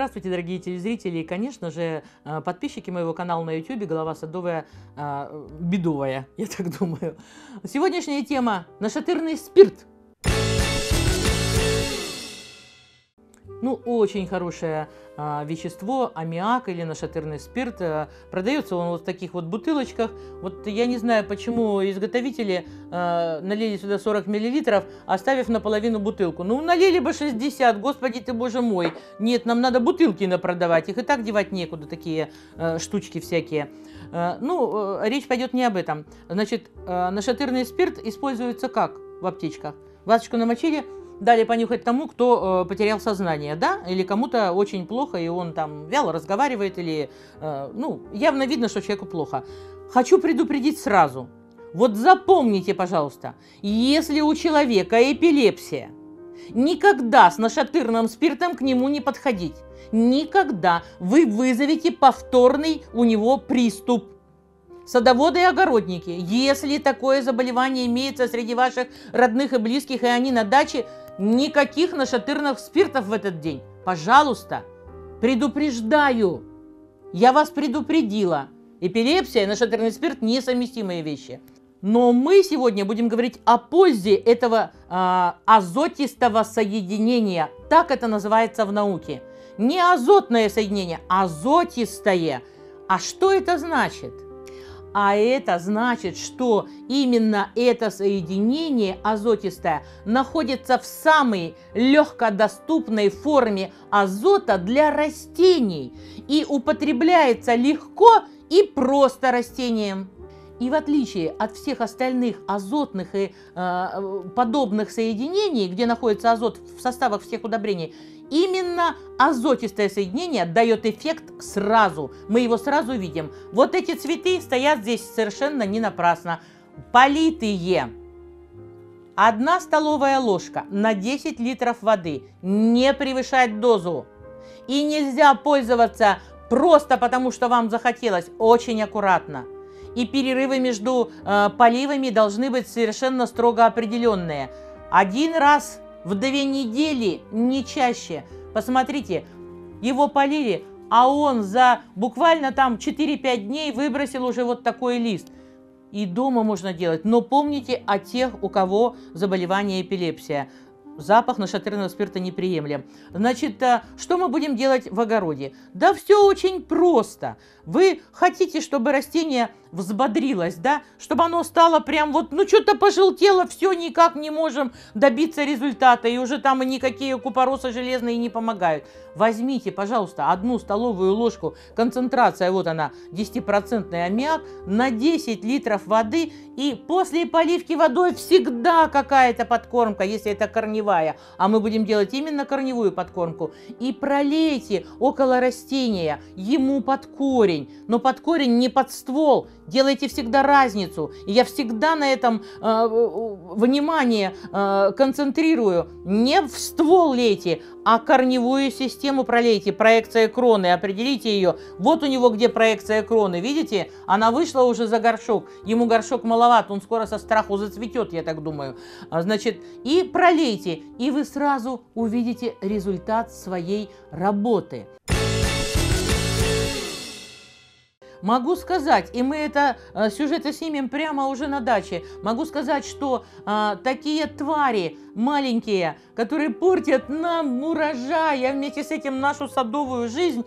Здравствуйте, дорогие телезрители и, конечно же, подписчики моего канала на YouTube «Голова Садовая» бедовая, я так думаю. Сегодняшняя тема – нашатырный спирт. Ну, очень хорошее вещество, аммиак или нашатырный спирт. Продается он вот в таких вот бутылочках. Вот я не знаю, почему изготовители налили сюда 40 мл, оставив наполовину бутылку. Ну, налили бы 60, господи ты, боже мой. Нет, нам надо бутылки напродавать, их и так девать некуда, такие штучки всякие. Ну, речь пойдет не об этом. Значит, нашатырный спирт используется как в аптечках? Ваточку намочили, дали понюхать тому, кто потерял сознание, да, или кому-то очень плохо, и он там вяло разговаривает, или, ну, явно видно, что человеку плохо. Хочу предупредить сразу, вот запомните, пожалуйста, если у человека эпилепсия, никогда с нашатырным спиртом к нему не подходить, никогда, вы вызовете повторный у него приступ. Садоводы и огородники, если такое заболевание имеется среди ваших родных и близких, и они на даче, никаких нашатырных спиртов в этот день. Пожалуйста, предупреждаю. Я вас предупредила. Эпилепсия и нашатырный спирт – несовместимые вещи. Но мы сегодня будем говорить о пользе этого азотистого соединения. Так это называется в науке. Не азотное соединение, а азотистое. А что это значит? А это значит, что именно это соединение азотистое находится в самой легкодоступной форме азота для растений и употребляется легко и просто растением. И в отличие от всех остальных азотных и подобных соединений, где находится азот в составах всех удобрений, именно азотистое соединение дает эффект сразу. Мы его сразу видим. Вот эти цветы стоят здесь совершенно не напрасно. Политые. 1 столовая ложка на 10 литров воды. Не превышать дозу. И нельзя пользоваться просто потому, что вам захотелось. Очень аккуратно. И перерывы между поливами должны быть совершенно строго определенные. Один раз в 2 недели, не чаще. Посмотрите, его полили, а он за буквально там 4-5 дней выбросил уже вот такой лист. И дома можно делать. Но помните о тех, у кого заболевание эпилепсия. Запах нашатырного спирта неприемлем. Значит, что мы будем делать в огороде? Да все очень просто. Вы хотите, чтобы растение взбодрилось, да? Чтобы оно стало прям вот, ну что-то пожелтело, все никак не можем добиться результата. И уже там никакие купоросы железные не помогают. Возьмите, пожалуйста, 1 столовую ложку, концентрация, вот она, 10% аммиак, на 10 литров воды. И после поливки водой всегда какая-то подкормка, если это корневая. А мы будем делать именно корневую подкормку. И пролейте около растения, ему под корень. Но под корень, не под ствол. Делайте всегда разницу. И я всегда на этом внимание концентрирую. Не в ствол лейте, а корневую систему пролейте. Проекция кроны, определите ее. Вот у него где проекция кроны, видите? Она вышла уже за горшок. Ему горшок маловат, он скоро со страху зацветет, я так думаю. Значит, и пролейте. И вы сразу увидите результат своей работы. Могу сказать, и мы это сюжеты снимем прямо уже на даче, могу сказать, что такие твари маленькие, которые портят нам урожай, а вместе с этим нашу садовую жизнь,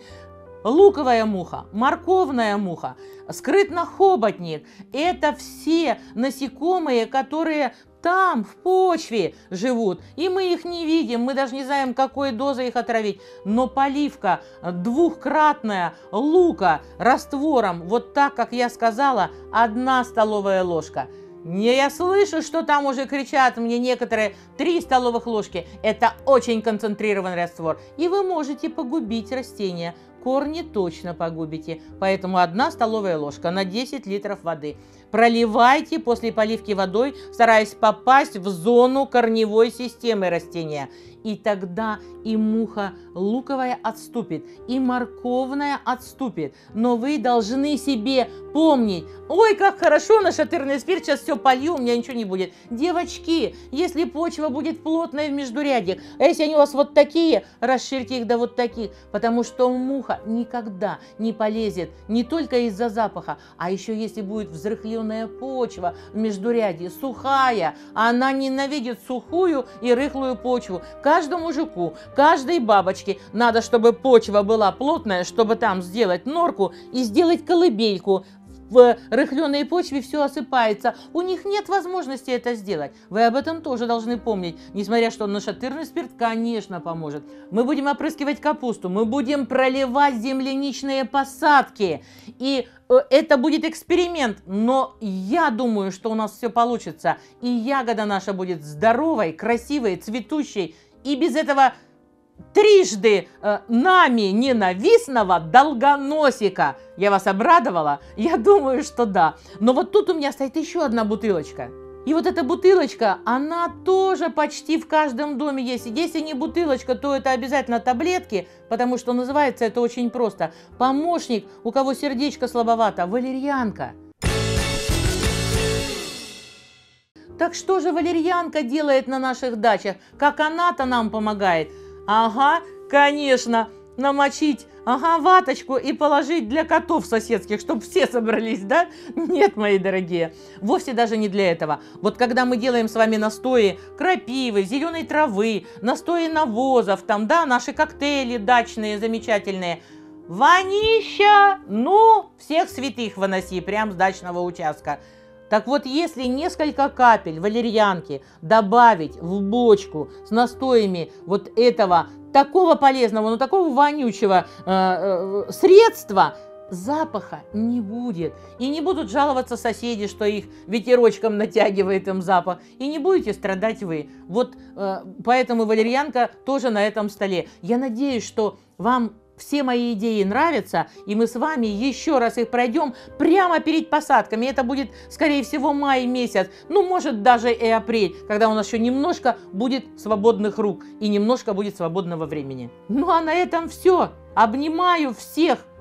луковая муха, морковная муха, скрытнохоботник – это все насекомые, которые там, в почве живут, и мы их не видим, мы даже не знаем, какой дозой их отравить. Но поливка двухкратная лука раствором, вот так, как я сказала, 1 столовая ложка. Не, я слышу, что там уже кричат мне некоторые 3 столовых ложки. Это очень концентрированный раствор, и вы можете погубить растение. корни точно погубите. Поэтому 1 столовая ложка на 10 литров воды. Проливайте после поливки водой, стараясь попасть в зону корневой системы растения. И тогда и муха луковая отступит, и морковная отступит. Но вы должны себе помнить: ой, как хорошо, нашатырный спирт, сейчас все полью, у меня ничего не будет. Девочки, если почва будет плотная в междурядьях, а если они у вас вот такие, расширьте их до вот таких, потому что муха никогда не полезет не только из-за запаха, а еще если будет взрыхленная почва в междурядье, сухая, она ненавидит сухую и рыхлую почву. Каждому жуку, каждой бабочке надо, чтобы почва была плотная, чтобы там сделать норку и сделать колыбельку. В рыхленой почве все осыпается. У них нет возможности это сделать. Вы об этом тоже должны помнить. Несмотря что нашатырный спирт, конечно, поможет. Мы будем опрыскивать капусту, мы будем проливать земляничные посадки. И это будет эксперимент, но я думаю, что у нас все получится. И ягода наша будет здоровой, красивой, цветущей. И без этого трижды нами ненавистного долгоносика. Я вас обрадовала? Я думаю, что да. Но вот тут у меня стоит еще одна бутылочка. И вот эта бутылочка, она тоже почти в каждом доме есть. Если не бутылочка, то это обязательно таблетки, потому что называется это очень просто. Помощник, у кого сердечко слабовато, валерьянка. Так что же валерьянка делает на наших дачах? Как она-то нам помогает? Ага, конечно, намочить, ага, ваточку и положить для котов соседских, чтобы все собрались, да? Нет, мои дорогие, вовсе даже не для этого. Вот когда мы делаем с вами настои крапивы, зеленой травы, настои навозов, там, да, наши коктейли дачные замечательные, вонища, ну, всех святых выноси прям с дачного участка. Так вот, если несколько капель валерьянки добавить в бочку с настоями вот этого такого полезного, но такого вонючего средства, запаха не будет. И не будут жаловаться соседи, что их ветерочком натягивает им запах. И не будете страдать вы. Вот поэтому валерьянка тоже на этом столе. Я надеюсь, что вам все мои идеи нравятся, и мы с вами еще раз их пройдем прямо перед посадками. Это будет, скорее всего, май месяц, ну, может, даже и апрель, когда у нас еще немножко будет свободных рук и немножко будет свободного времени. Ну, а на этом все. Обнимаю всех!